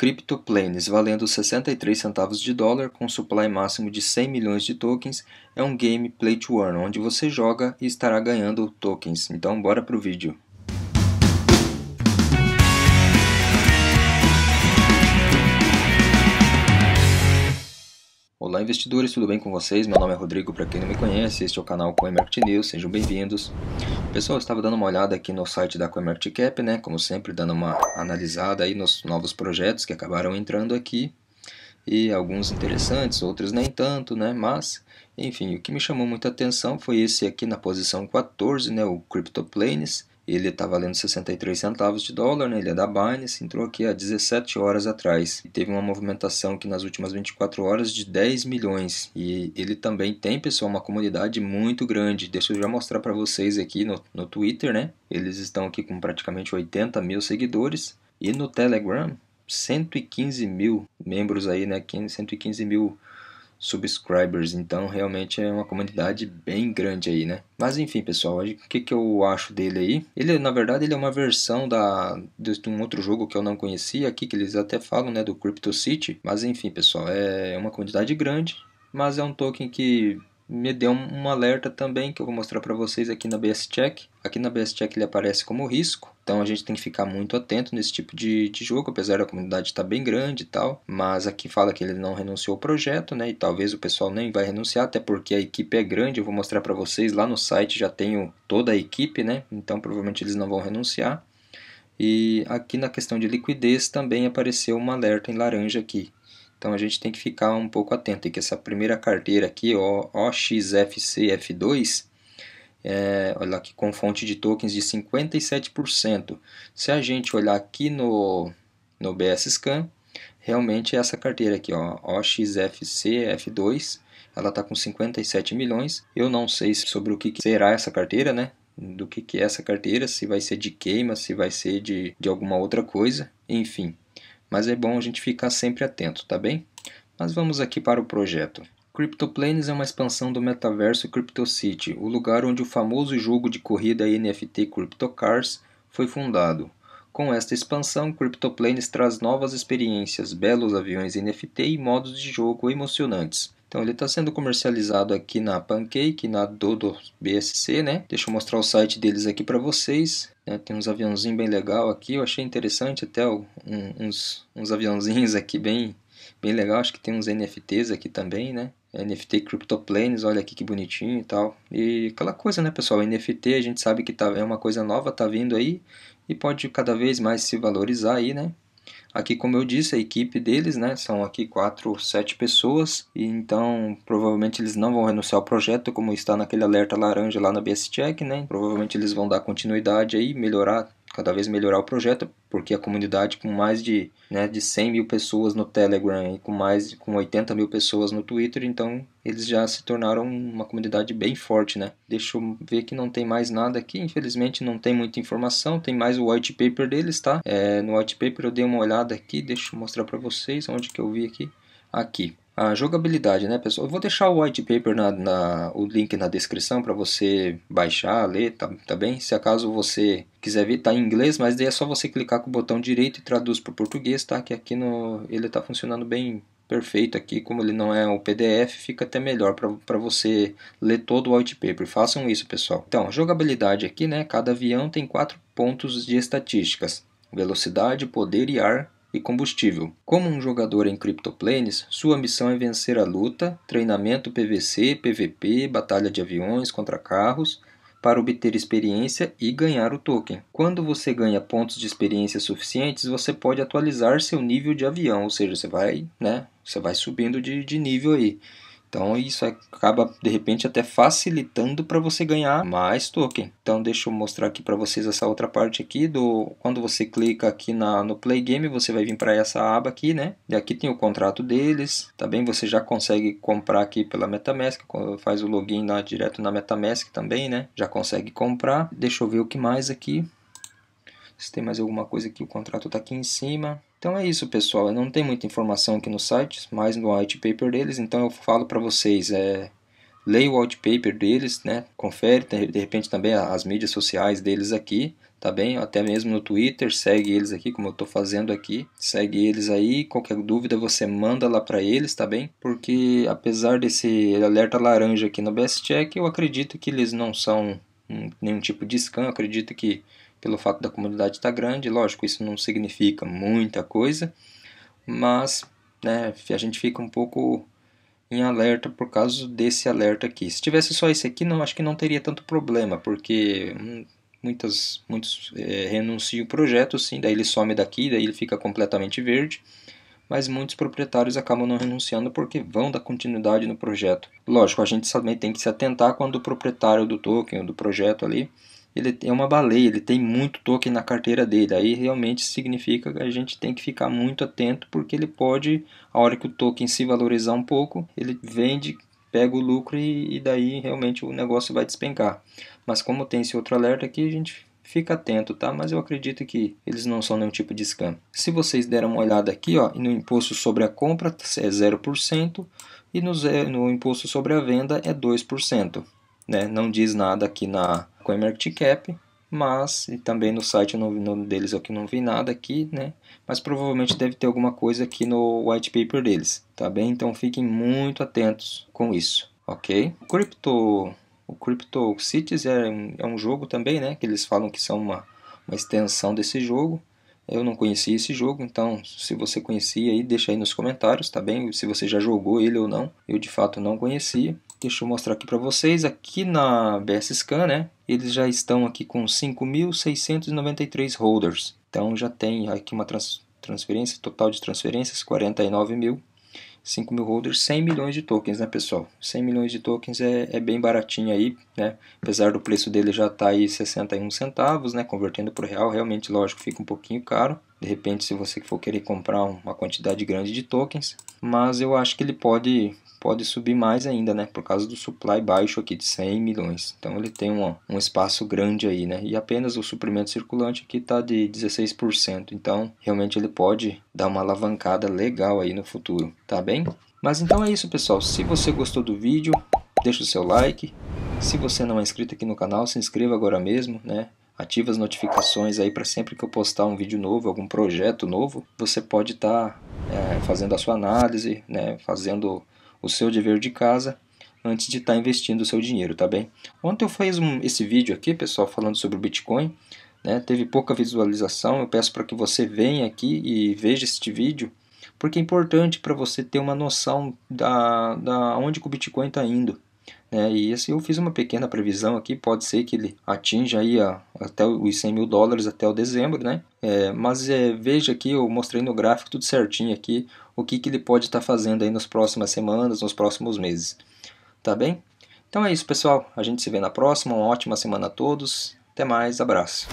CryptoPlanes, valendo 63 centavos de dólar, com supply máximo de 100 milhões de tokens, é um game play to earn, onde você joga e estará ganhando tokens. Então bora pro vídeo. Olá investidores, tudo bem com vocês? Meu nome é Rodrigo, para quem não me conhece, este é o canal CoinMarketNews, sejam bem-vindos. Pessoal, eu estava dando uma olhada aqui no site da CoinMarketCap, né? Como sempre, dando uma analisada aí nos novos projetos que acabaram entrando aqui. E alguns interessantes, outros nem tanto, né? Mas, enfim, o que me chamou muita atenção foi esse aqui na posição 14, né? O CryptoPlanes. Ele está valendo 63 centavos de dólar, né? Ele é da Binance, entrou aqui há 17 horas atrás. E teve uma movimentação aqui nas últimas 24 horas de 10 milhões. E ele também tem, pessoal, uma comunidade muito grande. Deixa eu já mostrar para vocês aqui no Twitter, né? Eles estão aqui com praticamente 80 mil seguidores. E no Telegram, 115 mil membros aí, né? 115 mil subscribers, então realmente é uma comunidade bem grande aí, né? Mas enfim, pessoal, o que eu acho dele aí? Ele, na verdade, ele é uma versão de um outro jogo que eu não conhecia aqui, que eles até falam, né, do CryptoCity. Mas enfim, pessoal, é uma quantidade grande, mas é um token que me deu um alerta também, que eu vou mostrar para vocês aqui na BS Check. Aqui na BS Check ele aparece como risco, então a gente tem que ficar muito atento nesse tipo de jogo, apesar da comunidade estar bem grande e tal. Mas aqui fala que ele não renunciou ao projeto, né? E talvez o pessoal nem vai renunciar, até porque a equipe é grande. Eu vou mostrar para vocês lá no site, já tenho toda a equipe, né? Então provavelmente eles não vão renunciar. E aqui na questão de liquidez também apareceu um alerta em laranja aqui. Então a gente tem que ficar um pouco atento, e que essa primeira carteira aqui, OXFCF2, olha aqui, com fonte de tokens de 57%. Se a gente olhar aqui no BSCAN, realmente essa carteira aqui, OXFCF2, ela está com 57 milhões. Eu não sei sobre o que será essa carteira, né? Do que é essa carteira, se vai ser de queima, se vai ser de alguma outra coisa, enfim. Mas é bom a gente ficar sempre atento, tá bem? Mas vamos aqui para o projeto. CryptoPlanes é uma expansão do metaverso CryptoCity, o lugar onde o famoso jogo de corrida NFT CryptoCars foi fundado. Com esta expansão, CryptoPlanes traz novas experiências, belos aviões NFT e modos de jogo emocionantes. Então ele está sendo comercializado aqui na Pancake, na Dodo BSC, né? Deixa eu mostrar o site deles aqui para vocês. Tem uns aviãozinhos bem legal aqui, eu achei interessante até uns aviãozinhos aqui bem legal. Acho que tem uns NFTs aqui também, né? NFT CryptoPlanes, olha aqui que bonitinho e tal. E aquela coisa, né, pessoal? NFT a gente sabe que é uma coisa nova, tá vindo aí e pode cada vez mais se valorizar aí, né? Aqui, como eu disse, a equipe deles, né, são aqui 7 pessoas, e então provavelmente eles não vão renunciar ao projeto, como está naquele alerta laranja lá na BS Check, né? Provavelmente eles vão dar continuidade aí, cada vez melhorar o projeto, porque a comunidade com mais de 100 mil pessoas no Telegram e com 80 mil pessoas no Twitter, então eles já se tornaram uma comunidade bem forte, né? Deixa eu ver que não tem mais nada aqui, infelizmente não tem muita informação, tem mais o white paper deles, tá? No white paper eu dei uma olhada aqui, deixa eu mostrar para vocês onde que eu vi aqui. Aqui. A jogabilidade, né, pessoal? Eu vou deixar o white paper o link na descrição para você baixar, ler, tá bem? Se acaso você quiser ver, tá em inglês, mas daí é só você clicar com o botão direito e traduz para o português, tá? Que aqui ele tá funcionando bem perfeito aqui, como ele não é o PDF, fica até melhor para você ler todo o white paper. Façam isso, pessoal. Então, jogabilidade aqui, né? Cada avião tem 4 pontos de estatísticas: velocidade, poder e ar e combustível. Como um jogador em CryptoPlanes, sua missão é vencer a luta, treinamento PVC, PVP, batalha de aviões contra carros, para obter experiência e ganhar o token. Quando você ganha pontos de experiência suficientes, você pode atualizar seu nível de avião, ou seja, você vai subindo de nível aí. Então isso acaba, de repente, até facilitando para você ganhar mais token. Então deixa eu mostrar aqui para vocês essa outra parte aqui quando você clica aqui no Play Game, você vai vir para essa aba aqui, né? E aqui tem o contrato deles, também você já consegue comprar aqui pela MetaMask, faz o login direto na MetaMask também, né? Já consegue comprar. Deixa eu ver o que mais aqui. Se tem mais alguma coisa aqui, o contrato está aqui em cima. Então é isso, pessoal, não tem muita informação aqui no site, mas no white paper deles, então eu falo para vocês, leia o white paper deles, né? Confere, de repente também as mídias sociais deles aqui, tá bem? Até mesmo no Twitter, segue eles aqui, como eu estou fazendo aqui. Segue eles aí, qualquer dúvida você manda lá para eles, tá bem? Porque apesar desse alerta laranja aqui no BS Check, eu acredito que eles não são nenhum tipo de scam, eu acredito que pelo fato da comunidade estar grande, lógico, isso não significa muita coisa, mas né, a gente fica um pouco em alerta por causa desse alerta aqui. Se tivesse só esse aqui, não, acho que não teria tanto problema, porque muitos renunciam o projeto, sim, daí ele some daqui, daí ele fica completamente verde, mas muitos proprietários acabam não renunciando porque vão dar continuidade no projeto. Lógico, a gente também tem que se atentar quando o proprietário do token, do projeto ali, ele é uma baleia, ele tem muito token na carteira dele, aí realmente significa que a gente tem que ficar muito atento, porque ele pode, a hora que o token se valorizar um pouco, ele vende, pega o lucro e daí realmente o negócio vai despencar. Mas como tem esse outro alerta aqui, a gente fica atento, tá? Mas eu acredito que eles não são nenhum tipo de scam. Se vocês deram uma olhada aqui, ó, no imposto sobre a compra é 0% e no imposto sobre a venda é 2%. Né? Não diz nada aqui na CoinMarketCap, mas e também no site no deles eu que não vi nada aqui, né? Mas provavelmente deve ter alguma coisa aqui no white paper deles, tá bem? Então fiquem muito atentos com isso, ok? O CryptoCities é um jogo também, né? Que eles falam que são uma extensão desse jogo. Eu não conhecia esse jogo, então se você conhecia aí, deixa aí nos comentários, tá bem? Se você já jogou ele ou não, eu de fato não conhecia. Deixa eu mostrar aqui para vocês, aqui na BSCAN, né, eles já estão aqui com 5.693 holders. Então já tem aqui uma transferência, total de transferências, 49 mil, 5 mil holders, 100 milhões de tokens, né, pessoal? 100 milhões de tokens é bem baratinho aí, né, apesar do preço dele já tá aí 61 centavos, né, convertendo para o real, realmente, lógico, fica um pouquinho caro. De repente, se você for querer comprar uma quantidade grande de tokens, mas eu acho que ele pode subir mais ainda, né, por causa do supply baixo aqui de 100 milhões, então ele tem um espaço grande aí, né, e apenas o suprimento circulante aqui está de 16%, então realmente ele pode dar uma alavancada legal aí no futuro, tá bem? Mas então é isso, pessoal, se você gostou do vídeo, deixa o seu like, se você não é inscrito aqui no canal, se inscreva agora mesmo, né, ativa as notificações aí para sempre que eu postar um vídeo novo, algum projeto novo, você pode estar fazendo a sua análise, né, fazendo o seu dever de casa antes de estar investindo o seu dinheiro, tá bem? Ontem eu fiz esse vídeo aqui, pessoal, falando sobre o Bitcoin, né? Teve pouca visualização, eu peço para que você venha aqui e veja este vídeo, porque é importante para você ter uma noção da onde que o Bitcoin está indo, né? E assim, eu fiz uma pequena previsão aqui, pode ser que ele atinja aí até os 100 mil dólares até o dezembro, né? Veja aqui, eu mostrei no gráfico tudo certinho aqui, o que ele pode estar fazendo aí nas próximas semanas, nos próximos meses, tá bem? Então é isso, pessoal, a gente se vê na próxima, uma ótima semana a todos, até mais, abraço!